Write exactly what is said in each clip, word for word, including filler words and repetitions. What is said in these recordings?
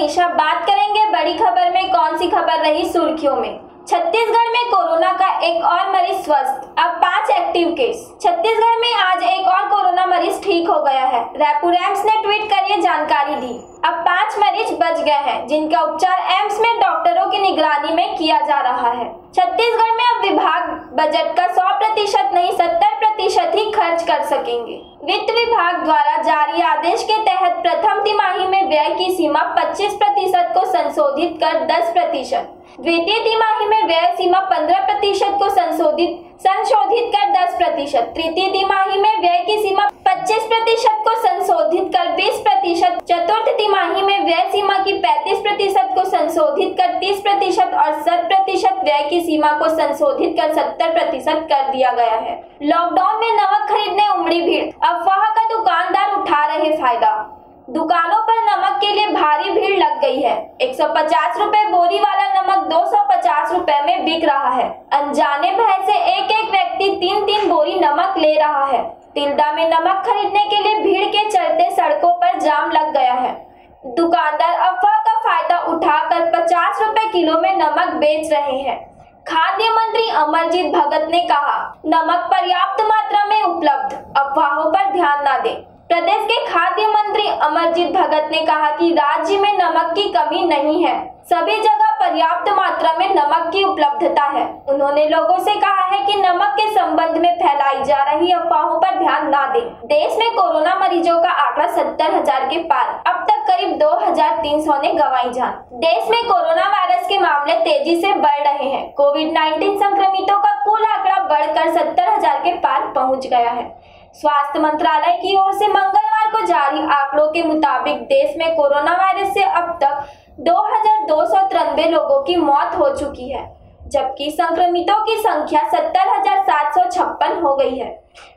निशा बात करेंगे बड़ी खबर में कौन सी खबर रही सुर्खियों में। छत्तीसगढ़ में कोरोना का एक और मरीज स्वस्थ, अब पांच एक्टिव केस। छत्तीसगढ़ में आज एक और कोरोना मरीज ठीक हो गया है। रायपुर एम्स ने ट्वीट कर ये जानकारी दी। अब पांच मरीज बच गए हैं जिनका उपचार एम्स में डॉक्टरों की निगरानी में किया जा रहा है। छत्तीसगढ़ में अब विभाग बजट का सौ प्रतिशत नहीं सत्तर प्रतिशत ही खर्च कर सकेंगे। वित्त विभाग द्वारा जारी आदेश के तहत प्रथम तिमाही में व्यय की सीमा पच्चीस प्रतिशत को संशोधित कर दस प्रतिशत, द्वितीय तिमाही में व्यय सीमा पंद्रह प्रतिशत को संशोधित संशोधित कर दस प्रतिशत, तृतीय तिमाही में व्यय की सीमा पच्चीस प्रतिशत को संशोधित कर बीस प्रतिशत, चतुर्थ तिमाही में व्यय सीमा की पैंतीस प्रतिशत को संशोधित कर तीस प्रतिशत और शत प्रतिशत व्यय की सीमा को संशोधित कर सत्तर प्रतिशत कर दिया गया है। लॉकडाउन में नमक खरीदने उमड़ी भीड़, अफवाह का दुकानदार उठा रहे फायदा। दुकानों पर नमक के लिए भारी भीड़ लग गई है। एक सौ पचास रुपए बोरी वाला नमक दो सौ पचास रुपए में बिक रहा है। अनजाने भय से एक एक व्यक्ति तीन तीन बोरी नमक ले रहा है। तिल्दा में नमक खरीदने के लिए भीड़ के चलते सड़कों पर जाम लग गया है। दुकानदार अफवाह का फायदा उठाकर पचास रुपए किलो में नमक बेच रहे हैं। खाद्य मंत्री अमरजीत भगत ने कहा, नमक पर्याप्त मात्रा में उपलब्ध, अफवाहों पर ध्यान न दें। प्रदेश के खाद्य मंत्री अमरजीत भगत ने कहा कि राज्य में नमक की कमी नहीं है, सभी जगह पर्याप्त मात्रा में नमक की उपलब्धता है। उन्होंने लोगों से कहा है कि नमक के संबंध में फैलाई जा रही अफवाहों पर ध्यान न दें। देश में कोरोना मरीजों का आंकड़ा सत्तर हजार के पार, अब तक करीब दो हजार तीन सौ ने गंवाई जान। देश में कोरोना वायरस के मामले तेजी से बढ़ रहे हैं। कोविड उन्नीस संक्रमितों का कुल आंकड़ा बढ़कर सत्तर हजार के पार पहुंच गया है। स्वास्थ्य मंत्रालय की ओर से मंगलवार को जारी आंकड़ों के मुताबिक देश में कोरोना वायरस से अब तक दो हजार दो सौ तिरानवे लोगों की मौत हो चुकी है, जबकि संक्रमितों की संख्या सत्तर हजार सात सौ छप्पन हो गई है।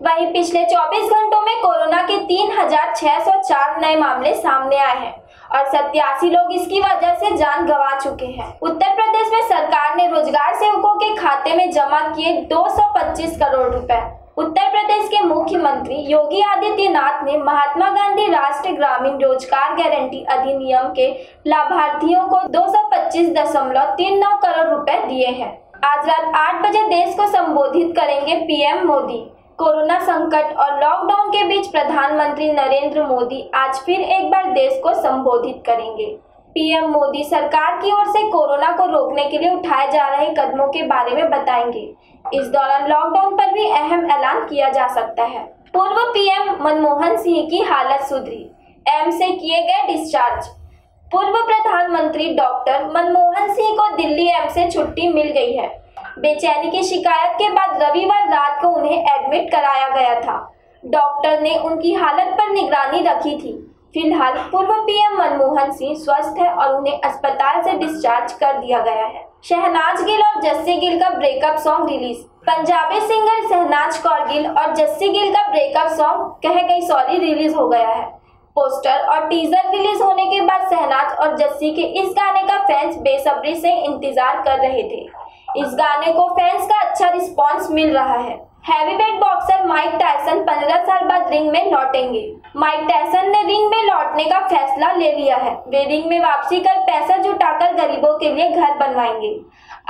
वहीं पिछले चौबीस घंटों में कोरोना के तीन हजार छह सौ चार नए मामले सामने आए हैं और सत्तासी लोग इसकी वजह से जान गंवा चुके हैं। उत्तर प्रदेश में सरकार ने रोजगार सेवकों के खाते में जमा किए दो सौ पच्चीस करोड़ रुपए। उत्तर प्रदेश के मुख्यमंत्री योगी आदित्यनाथ ने महात्मा गांधी राष्ट्रीय ग्रामीण रोजगार गारंटी अधिनियम के लाभार्थियों को दो सौ पच्चीस दशमलव तीन नौ करोड़ रुपए दिए हैं। आज रात आठ बजे देश को संबोधित करेंगे पीएम मोदी। कोरोना संकट और लॉकडाउन के बीच प्रधानमंत्री नरेंद्र मोदी आज फिर एक बार देश को संबोधित करेंगे। पीएम मोदी सरकार की ओर से कोरोना को रोकने के लिए उठाए जा रहे कदमों के बारे में बताएंगे। इस दौरान लॉकडाउन पर भी अहम ऐलान किया जा सकता है। पूर्व पीएम मनमोहन सिंह की हालत सुधरी, एम्स से किए गए डिस्चार्ज। पूर्व प्रधानमंत्री डॉक्टर मनमोहन सिंह को दिल्ली एम्स से छुट्टी मिल गई है। बेचैनी की शिकायत के बाद रविवार रात को उन्हें एडमिट कराया गया था। डॉक्टर ने उनकी हालत पर निगरानी रखी थी। फिलहाल पूर्व पीएम मनमोहन सिंह स्वस्थ है और उन्हें अस्पताल से डिस्चार्ज कर दिया गया है। शहनाज़ गिल और जस्सी गिल का breakup song release. Punjabi singer Shehnaaz Gill और जस्सी गिल का ब्रेकअप सॉन्ग कह गई सॉरी रिलीज हो गया है। पोस्टर और टीजर रिलीज होने के बाद शहनाज़ और जस्सी के इस गाने का फैंस बेसब्री से इंतजार कर रहे थे। इस गाने को फैंस का अच्छा रिस्पॉन्स मिल रहा है। हैवीवेट बॉक्सर माइक टायसन पंद्रह साल बाद रिंग में लौटेंगे। माइक टायसन ने रिंग में लौटने का फैसला ले लिया है। वे रिंग में वापसी कर पैसा जुटाकर गरीबों के लिए घर बनवाएंगे।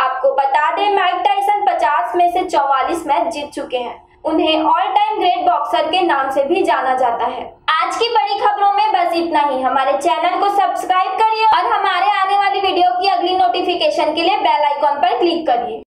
आपको बता दें, माइक टायसन पचास में से चौवालीस मैच जीत चुके हैं। उन्हें ऑल टाइम ग्रेट बॉक्सर के नाम से भी जाना जाता है। आज की बड़ी खबरों में बस इतना ही। हमारे चैनल को सब्सक्राइब करिए और हमारे आने वाली वीडियो की अगली नोटिफिकेशन के लिए बेल आइकॉन पर क्लिक करिए।